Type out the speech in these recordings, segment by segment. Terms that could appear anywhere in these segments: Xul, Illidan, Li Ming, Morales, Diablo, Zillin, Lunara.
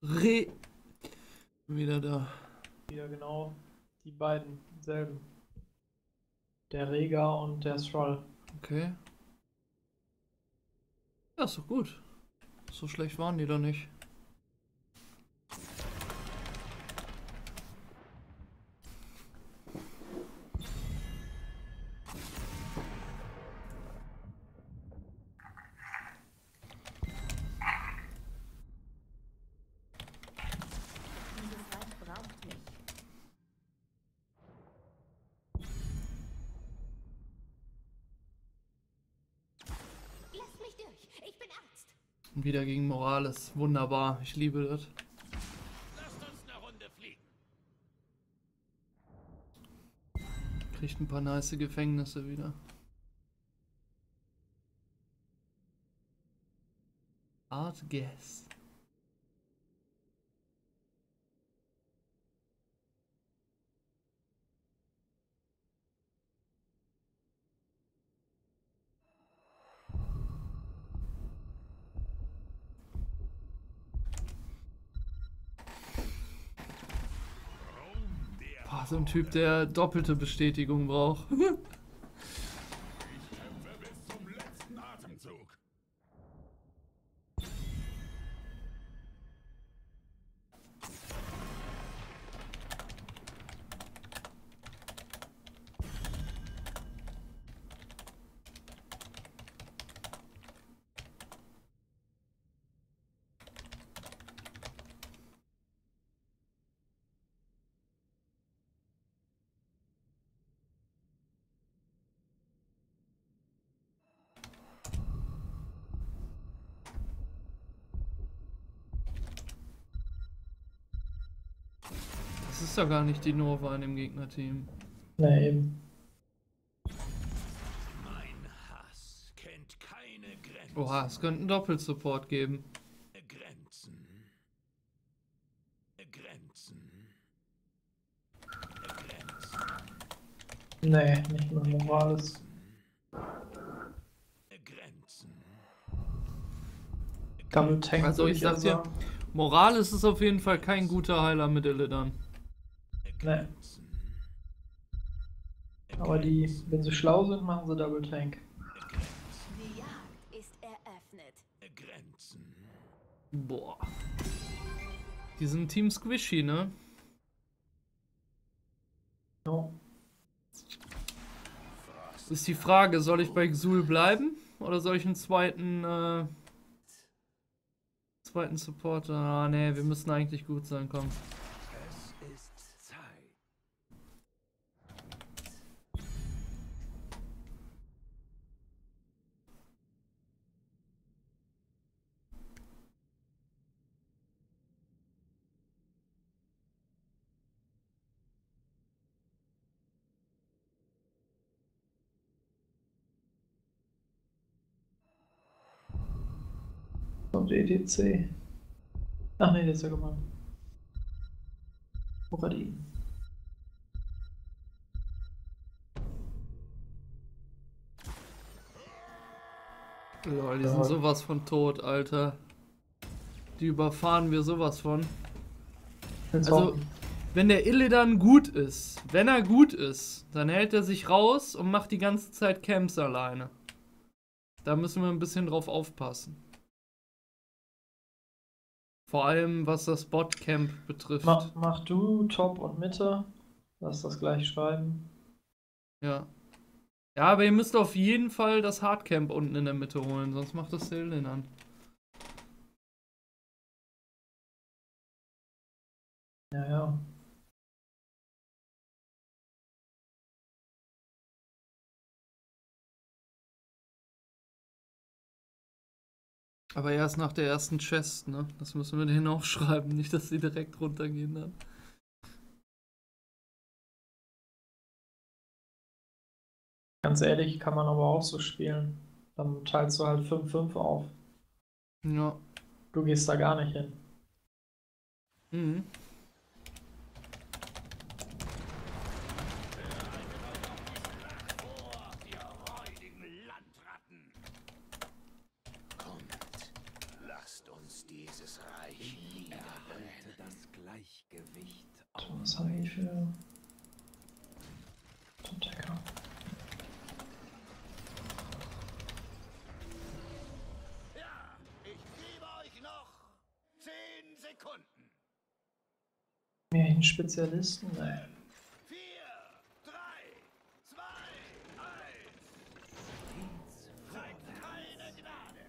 Wieder da. Wieder genau die beiden selben. Der Rega und der Stroll. Okay. Ja, ist doch gut. So schlecht waren die doch nicht. Wieder gegen Morales. Wunderbar. Ich liebe das. Lasst uns eine Runde fliegen. Kriegt ein paar nice Gefängnisse wieder. Hard guess. So ein Typ, der doppelte Bestätigung braucht. Ich kämpfe bis zum letzten Atemzug. Das ist ja gar nicht die Nova in dem Gegnerteam. Na eben. Mein Hass kennt keine Grenzen. Oha, es könnte einen Doppelsupport geben. Nee, nicht mal Morales. Also ich sag's ja, Morales ist auf jeden Fall kein guter Heiler mit Illidan. Nee. Aber die, wenn sie schlau sind, machen sie Double Tank. Die Jagd ist eröffnet. Grenzen. Boah. Die sind Team Squishy, ne? No. Ist die Frage, soll ich bei Xul bleiben? Oder soll ich einen zweiten Supporter? Ah, ne, wir müssen eigentlich gut sein, komm. Und EDC. Ach ne, der ist ja gemacht. Wo war die? Lol, die sind sowas von tot, Alter. Die überfahren wir sowas von. Also, wenn der Illidan gut ist, dann hält er sich raus und macht die ganze Zeit Camps alleine. Da müssen wir ein bisschen drauf aufpassen. Vor allem was das Botcamp betrifft. Mach du Top und Mitte. Lass das gleich schreiben. Ja. Ja, aber ihr müsst auf jeden Fall das Hardcamp unten in der Mitte holen, sonst macht das Zillin an. Ja, ja. Aber erst nach der ersten Chest, ne? Das müssen wir denen auch schreiben, nicht, dass sie direkt runtergehen dann. Ganz ehrlich, kann man aber auch so spielen. Dann teilst du halt 5-5 auf. Ja. Du gehst da gar nicht hin. Mhm. Gleichgewicht aus. Was habe ich für... Decker. Ja, ich gebe euch noch 10 Sekunden. Mehr einen Spezialisten? Nein. 4, 3, 2, 1. Zeigt keine Gnade.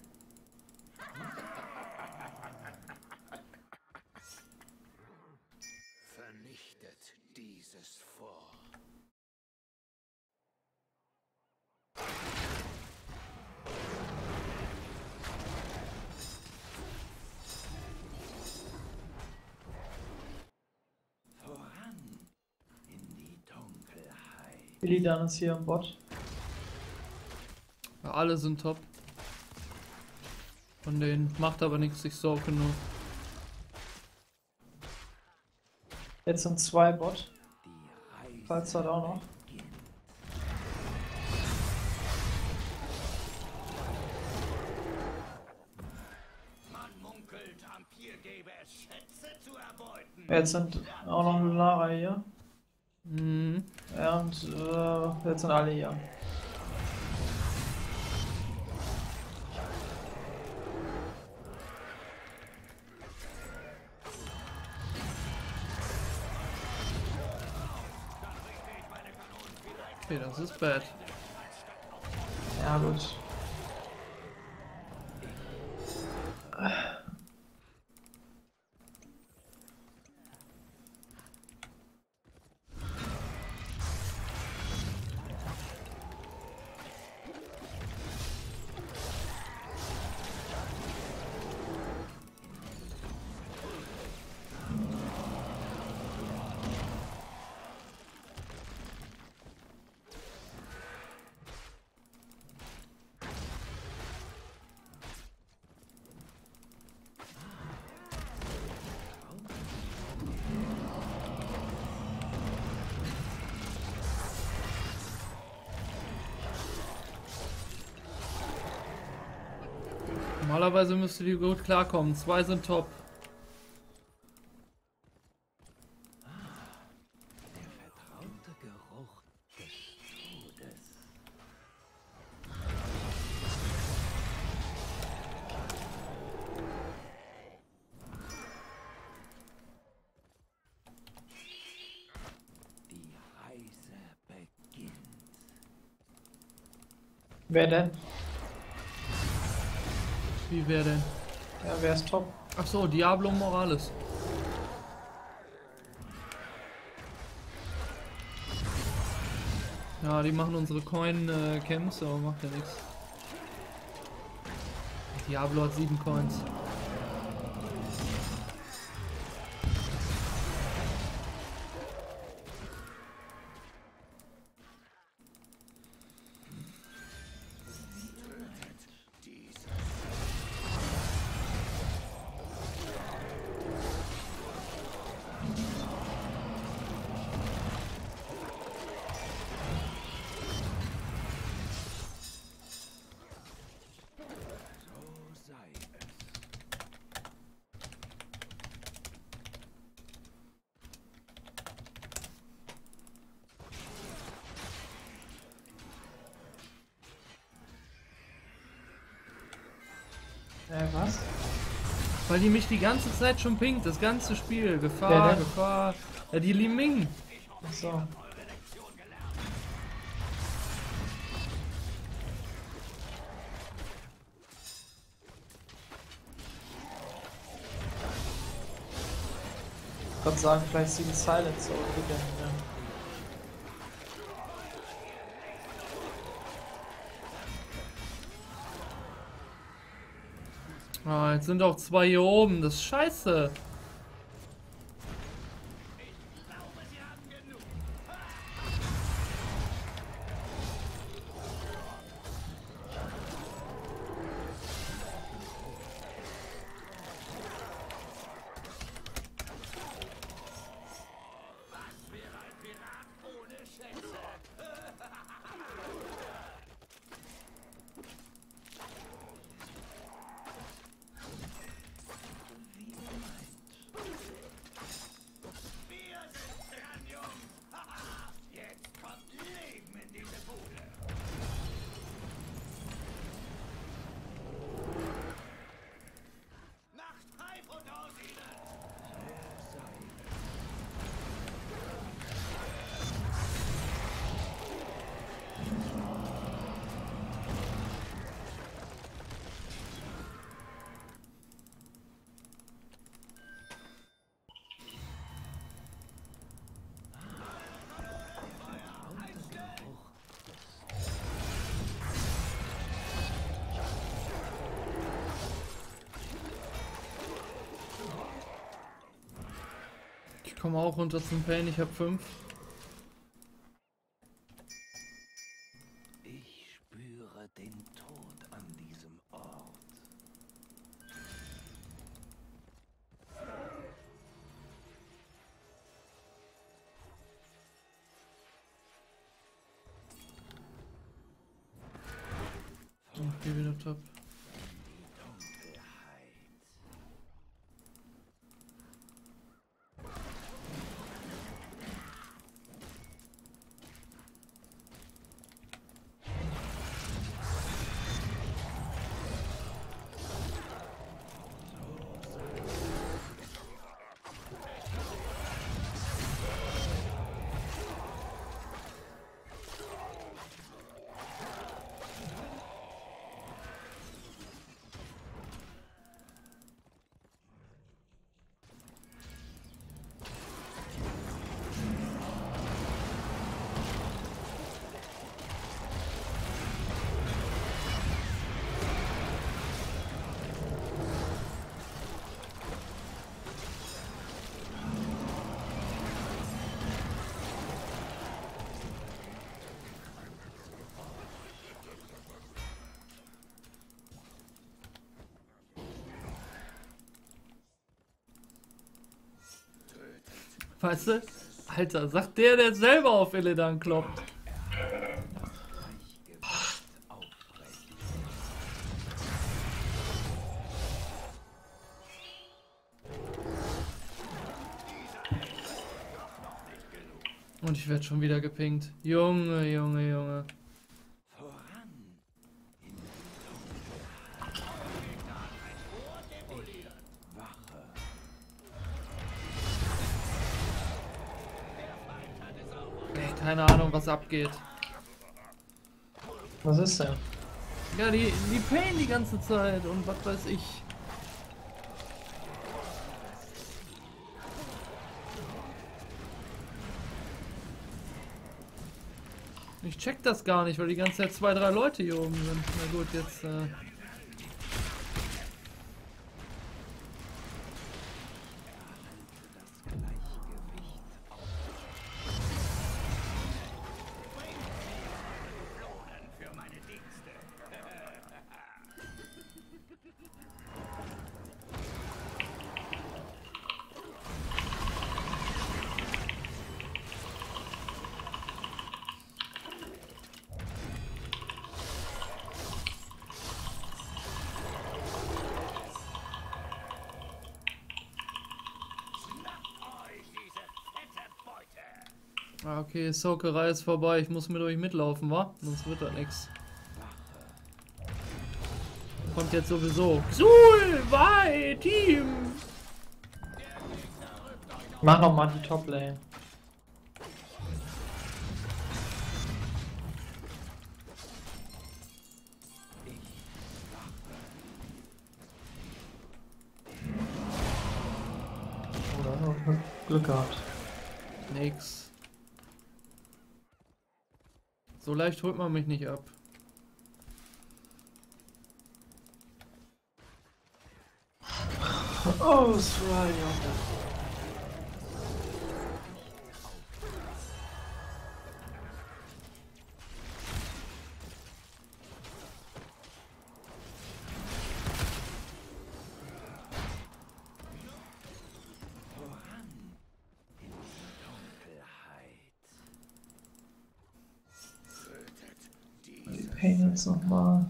Vernichtet dieses Vor. Illidan ist hier am Bot. Ja, alle sind top. Von denen macht aber nichts, ich sorge nur. Jetzt sind 2 Bot. Falls hat auch noch. Jetzt sind auch noch Lunara hier. Mhm. Ja, und jetzt sind alle hier. Okay, das ist bad. Ja, gut. Normalerweise müsste die gut klarkommen. 2 sind top. Der vertraute Geruch des Todes. Die Reise beginnt. Wer denn? Wie wäre denn? Ja, wer ist top? Ach so, Diablo und Morales. Ja, die machen unsere Coin-Camps, aber macht ja nichts. Diablo hat 7 Coins. Was? Weil die mich die ganze Zeit schon pinkt, das ganze Spiel. Gefahr, Gefahr. Ja, die Li Ming. Ach so. Ich kann sagen, vielleicht ist die Silence oder ja. Ah, jetzt sind auch 2 hier oben, das ist scheiße. komme auch runter zum Pain, ich habe 5. Ich spüre den Tod an diesem Ort. So, ich gehe wieder top. Weißt du? Alter, sagt der, der selber auf Illidan kloppt. Und ich werde schon wieder gepinkt. Junge, Junge, Junge. Keine Ahnung, was abgeht. Was ist denn? Ja, die Pain die ganze Zeit und was weiß ich. Ich check das gar nicht, weil die ganze Zeit 2, 3 Leute hier oben sind. Na gut, jetzt... Okay, Sokerei ist vorbei. Ich muss mit euch mitlaufen, wa? Sonst wird da nix. Kommt jetzt sowieso. Xul, Wei, Team! Mach noch mal die Top-Lane. Oder? Glück gehabt. Nix. So leicht holt man mich nicht ab. Oh, es war ja. Nochmal.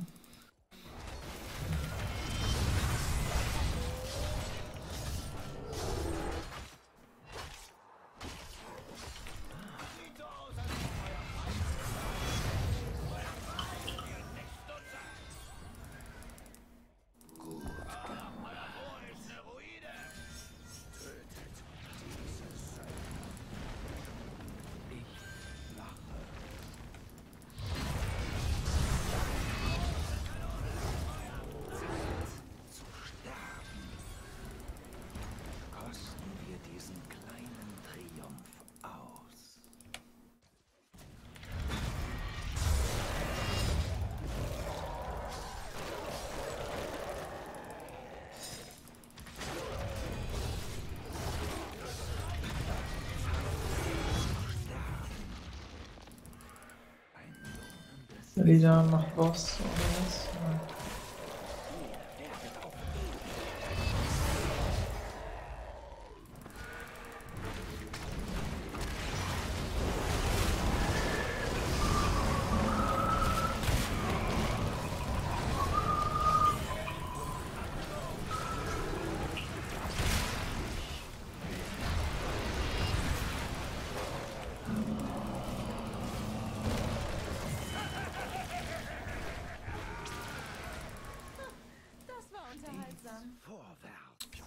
Illidan macht Boss oder was?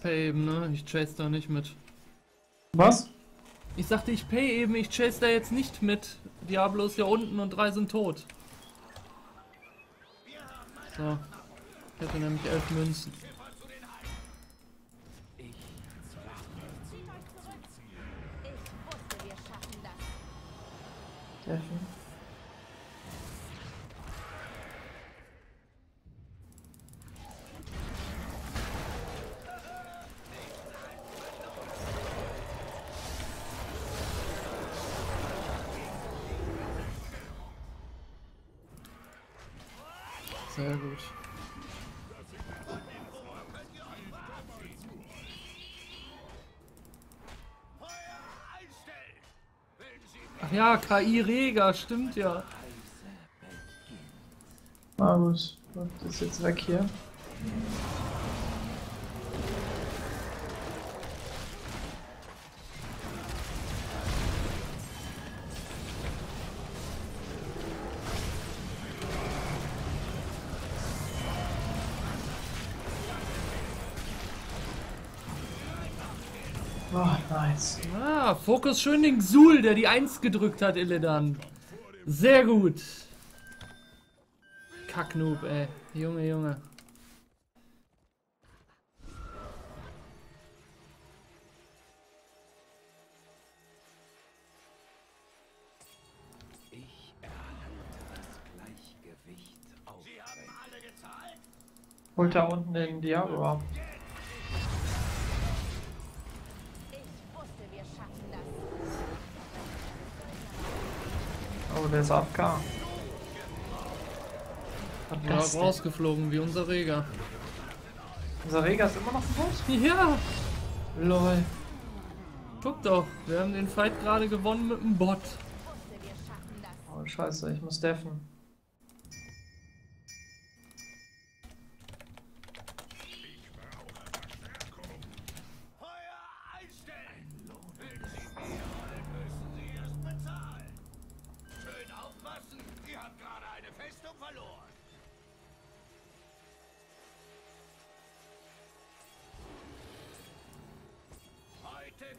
Pay eben, ne? Ich chase da nicht mit. Was? Ich sagte, ich pay eben, ich chase da jetzt nicht mit. Diablo ist ja unten und 3 sind tot. So. Ich hätte nämlich 11 Münzen. Sehr schön. Sehr gut. Ach ja, KI-Reger, stimmt ja. Na gut, das ist jetzt weg hier. Oh, nice. Ah, Fokus schön den Xul, der die 1 gedrückt hat, Illidan. Sehr gut. Kacknoob, ey. Junge, Junge. Ich erhalte das Gleichgewicht auf. Sie haben alle gezahlt? Holt da unten den Diablo ab. Oh, der ist AFK. Ja, rausgeflogen wie unser Reger. Unser Reger ist immer noch im Boot? Ja! Lol. Guck doch, wir haben den Fight gerade gewonnen mit dem Bot. Oh, scheiße, ich muss deffen.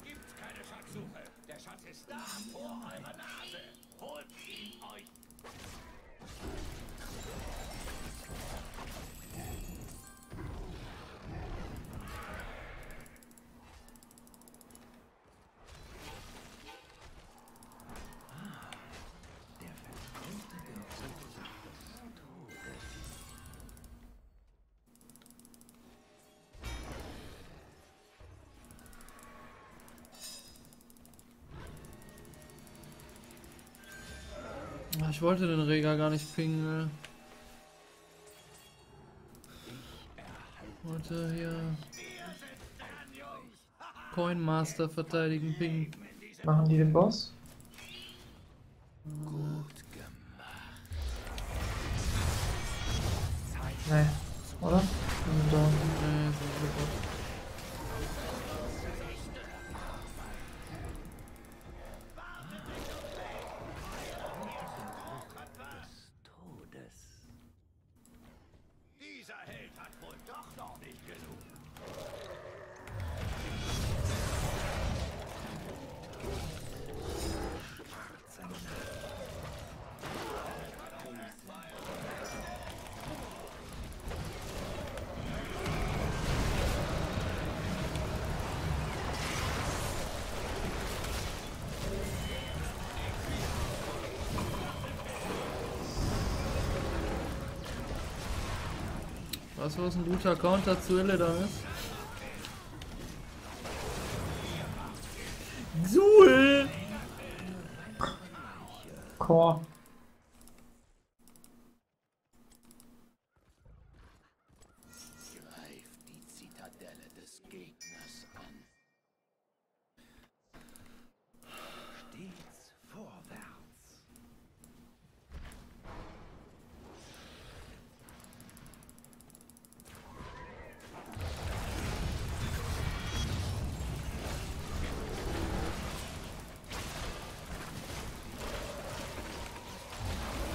Gibt's keine Schatzsuche. Der Schatz ist da vor eurer Nase. Holt ihn euch. Ich wollte den Reger gar nicht pingen. Ich wollte hier Coin Master verteidigen, pingen. Machen die den Boss? Gut gemacht. Nee, oder? Nee, das ist super. Weißt du, was ein guter Counter zu Illidan ist? Xul! Core.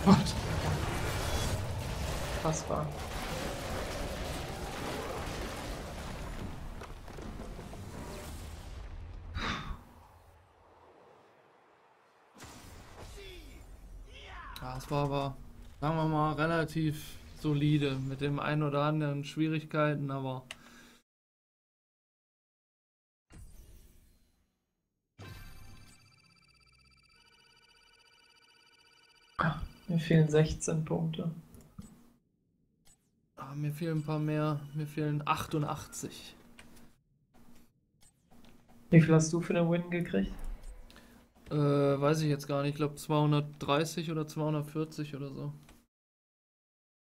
Gott. Fassbar. Ja, es war aber, sagen wir mal, relativ solide mit dem einen oder anderen Schwierigkeiten, aber mir fehlen 16 Punkte. Ah, mir fehlen ein paar mehr. Mir fehlen 88. Wie viel hast du für den Win gekriegt? Weiß ich jetzt gar nicht. Ich glaube 230 oder 240 oder so.